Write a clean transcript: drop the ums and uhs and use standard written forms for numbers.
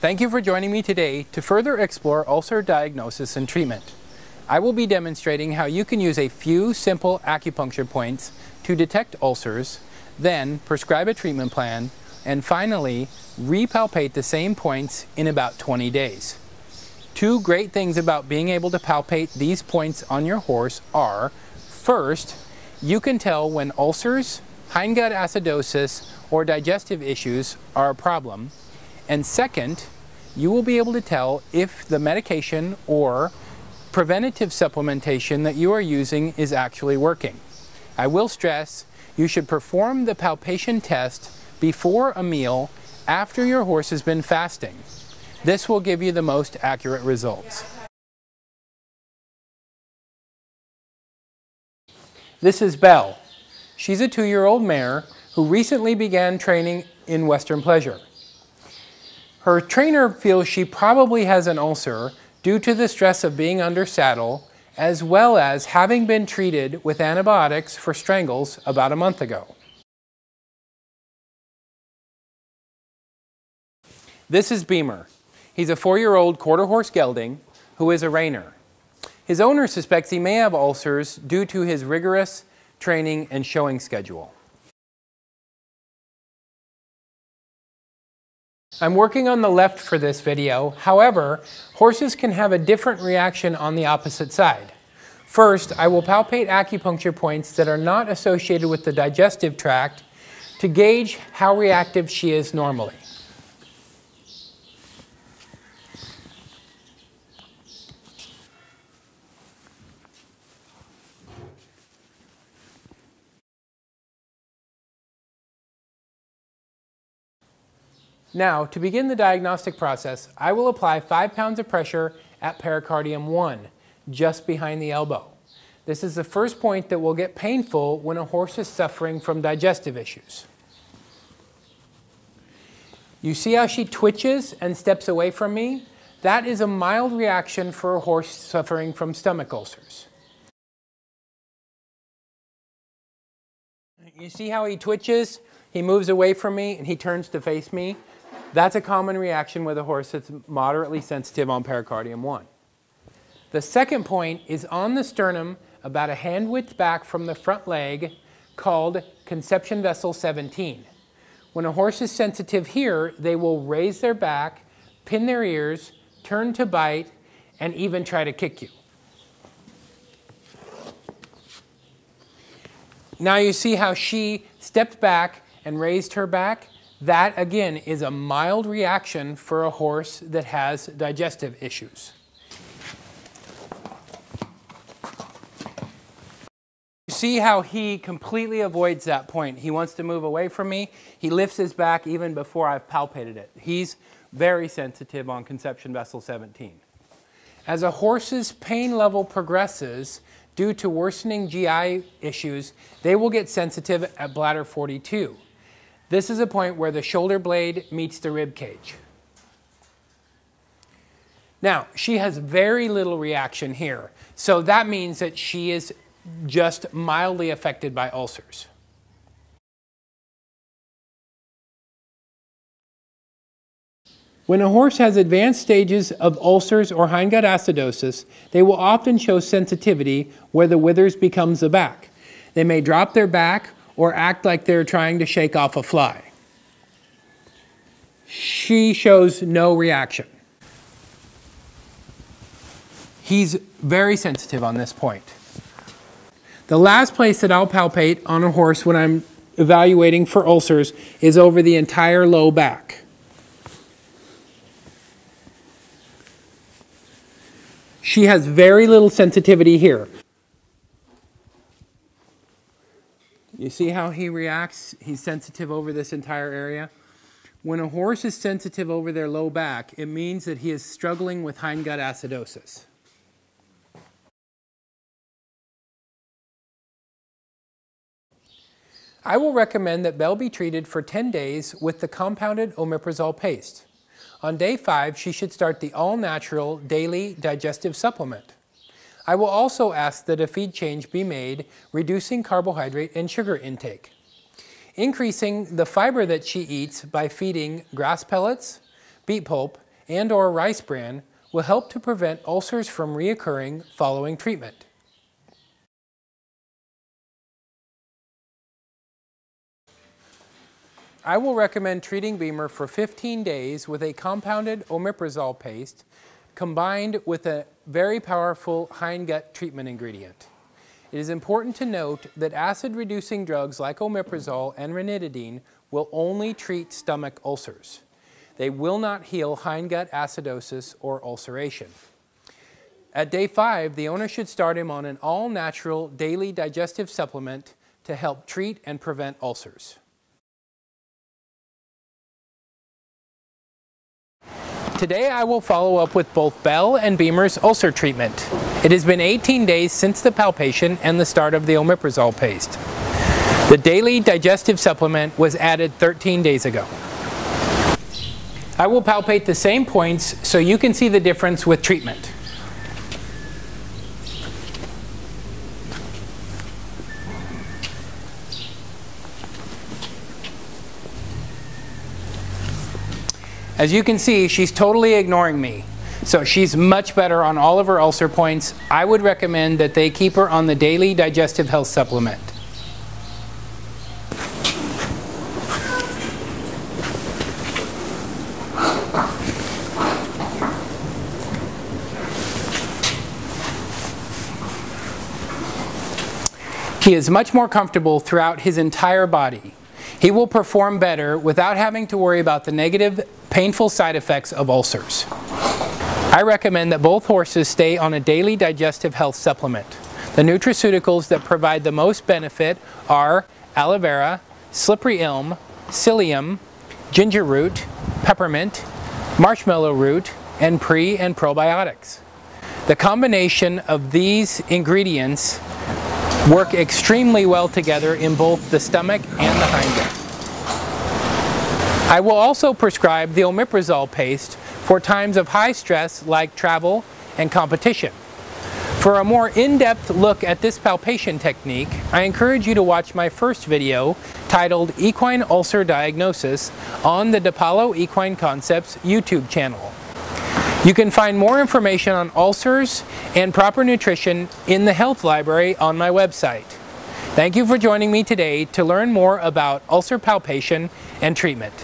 Thank you for joining me today to further explore ulcer diagnosis and treatment. I will be demonstrating how you can use a few simple acupuncture points to detect ulcers, then prescribe a treatment plan, and finally repalpate the same points in about 20 days. Two great things about being able to palpate these points on your horse are, first, you can tell when ulcers, hindgut acidosis, or digestive issues are a problem. And second, you will be able to tell if the medication or preventative supplementation that you are using is actually working. I will stress, you should perform the palpation test before a meal after your horse has been fasting. This will give you the most accurate results. This is Belle. She's a 2-year-old mare who recently began training in Western Pleasure. Her trainer feels she probably has an ulcer due to the stress of being under saddle, as well as having been treated with antibiotics for strangles about a month ago. This is Beamer. He's a 4-year-old quarter horse gelding who is a reiner. His owner suspects he may have ulcers due to his rigorous training and showing schedule. I'm working on the left for this video. However, horses can have a different reaction on the opposite side. First, I will palpate acupuncture points that are not associated with the digestive tract to gauge how reactive she is normally. Now, to begin the diagnostic process, I will apply 5 pounds of pressure at pericardium 1, just behind the elbow. This is the first point that will get painful when a horse is suffering from digestive issues. You see how she twitches and steps away from me? That is a mild reaction for a horse suffering from stomach ulcers. You see how he twitches? He moves away from me and he turns to face me. That's a common reaction with a horse that's moderately sensitive on pericardium 1. The second point is on the sternum, about a hand width back from the front leg, called Conception Vessel 17. When a horse is sensitive here, they will raise their back, pin their ears, turn to bite, and even try to kick you. Now you see how she stepped back and raised her back. That, again, is a mild reaction for a horse that has digestive issues. You see how he completely avoids that point. He wants to move away from me. He lifts his back even before I've palpated it. He's very sensitive on Conception Vessel 17. As a horse's pain level progresses due to worsening GI issues, they will get sensitive at bladder 42. This is a point where the shoulder blade meets the rib cage. Now, she has very little reaction here, so that means that she is just mildly affected by ulcers. When a horse has advanced stages of ulcers or hindgut acidosis, they will often show sensitivity where the withers becomes the back. They may drop their back or act like they're trying to shake off a fly. She shows no reaction. He's very sensitive on this point. The last place that I'll palpate on a horse when I'm evaluating for ulcers is over the entire low back. She has very little sensitivity here. You see how he reacts? He's sensitive over this entire area. When a horse is sensitive over their low back, it means that he is struggling with hindgut acidosis. I will recommend that Belle be treated for 10 days with the compounded omeprazole paste. On day 5, she should start the all-natural daily digestive supplement. I will also ask that a feed change be made, reducing carbohydrate and sugar intake, increasing the fiber that she eats by feeding grass pellets, beet pulp, and or rice bran will help to prevent ulcers from reoccurring following treatment. I will recommend treating Beamer for 15 days with a compounded omeprazole paste combined with a very powerful hindgut treatment ingredient. It is important to note that acid-reducing drugs like omeprazole and ranitidine will only treat stomach ulcers. They will not heal hindgut acidosis or ulceration. At day 5, the owner should start him on an all-natural daily digestive supplement to help treat and prevent ulcers. Today I will follow up with both Belle and Beamer's ulcer treatment. It has been 18 days since the palpation and the start of the omeprazole paste. The daily digestive supplement was added 13 days ago. I will palpate the same points so you can see the difference with treatment. As you can see, she's totally ignoring me. So she's much better on all of her ulcer points. I would recommend that they keep her on the daily digestive health supplement. He is much more comfortable throughout his entire body. He will perform better without having to worry about the negative, painful side effects of ulcers. I recommend that both horses stay on a daily digestive health supplement. The nutraceuticals that provide the most benefit are aloe vera, slippery elm, psyllium, ginger root, peppermint, marshmallow root, and pre and probiotics. The combination of these ingredients work extremely well together in both the stomach and the hindgut. I will also prescribe the omeprazole paste for times of high stress like travel and competition. For a more in-depth look at this palpation technique, I encourage you to watch my first video titled Equine Ulcer Diagnosis on the DePaolo Equine Concepts YouTube channel. You can find more information on ulcers and proper nutrition in the health library on my website. Thank you for joining me today to learn more about ulcer palpation and treatment.